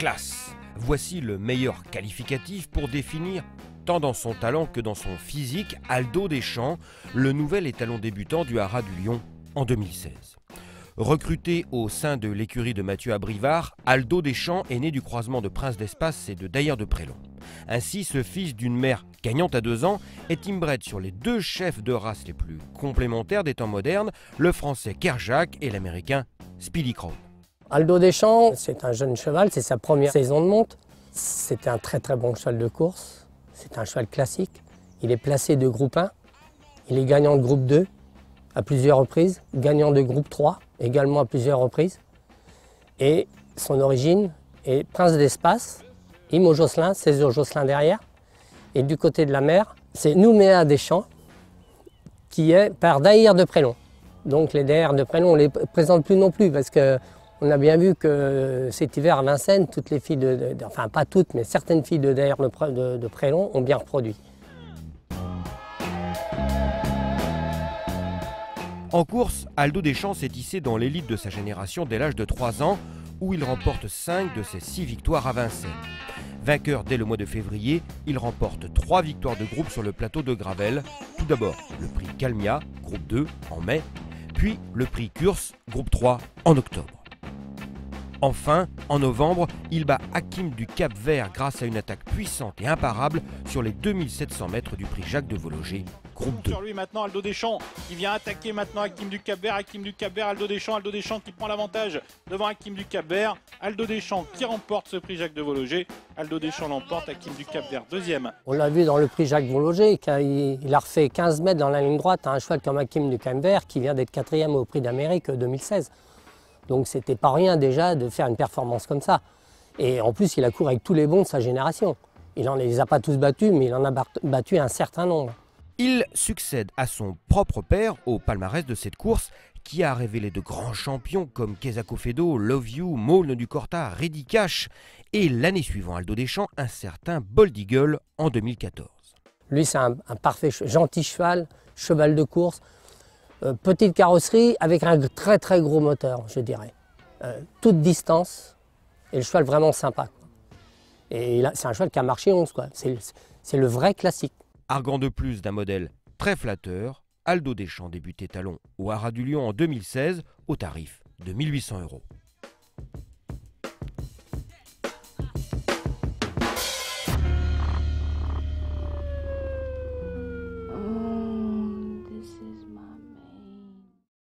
classe. Voici le meilleur qualificatif pour définir, tant dans son talent que dans son physique, Aldo des Champs, le nouvel étalon débutant du Haras du Lion en 2016. Recruté au sein de l'écurie de Matthieu Abrivart, Aldo des Champs est né du croisement de Prince d'Espace et de Dahir de Prélong. Ainsi, ce fils d'une mère gagnante à 2 ans est inbred sur les deux chefs de race les plus complémentaires des temps modernes, le français Kerjaques et l'américain Speedy Crown. Aldo des Champs, c'est un jeune cheval, c'est sa première saison de monte. C'était un très très bon cheval de course, c'est un cheval classique. Il est placé de groupe 1, il est gagnant de groupe 2 à plusieurs reprises, gagnant de groupe 3 également à plusieurs reprises. Et son origine est Prince d'Espace, Imo Josselin, César Josselin derrière. Et du côté de la mer, c'est Nouméa des Champs, qui est par Dahir de Prélong. Donc les Dahir de Prélong, on ne les présente plus non plus, parce qu'on a bien vu que cet hiver à Vincennes, toutes les filles, enfin pas toutes, mais certaines filles de Dahir de Prélong ont bien reproduit. En course, Aldo des Champs s'est hissé dans l'élite de sa génération dès l'âge de 3 ans, où il remporte 5 de ses 6 victoires à Vincennes. Vainqueur dès le mois de février, il remporte 3 victoires de groupe sur le plateau de Gravel. Tout d'abord le prix Kalmia, groupe 2, en mai, puis le prix Kurse, groupe 3, en octobre. Enfin, en novembre, il bat Akim du Cap Vert grâce à une attaque puissante et imparable sur les 2700 mètres du prix Jacques de Vaulogé, groupe 2. Sur lui maintenant, Aldo des Champs, qui vient attaquer maintenant Akim du Cap Vert, Aldo des Champs qui prend l'avantage devant Akim du Cap Vert, Aldo des Champs qui remporte ce prix Jacques de Vaulogé, Aldo des Champs l'emporte, Akim du Cap Vert deuxième. On l'a vu dans le prix Jacques Vaulogé, il a refait 15 mètres dans la ligne droite à un cheval comme Akim du Cap Vert qui vient d'être 4e au prix d'Amérique 2016. Donc c'était pas rien déjà de faire une performance comme ça. Et en plus, il a couru avec tous les bons de sa génération. Il ne les a pas tous battus, mais il en a battu un certain nombre. Il succède à son propre père au palmarès de cette course qui a révélé de grands champions comme Kezako Fedo, Love You, Maulne du Corta, Reddy Cash et l'année suivante Aldo des Champs, un certain Boldiguel en 2014. Lui, c'est un parfait, gentil cheval, cheval de course. Petite carrosserie avec un très très gros moteur, je dirais. Toute distance, et le cheval vraiment sympa. Et c'est un cheval qui a marché 11, c'est le vrai classique. Arguant de plus d'un modèle très flatteur, Aldo des Champs débutait étalon au Haras du Lion en 2016 au tarif de 1800 €.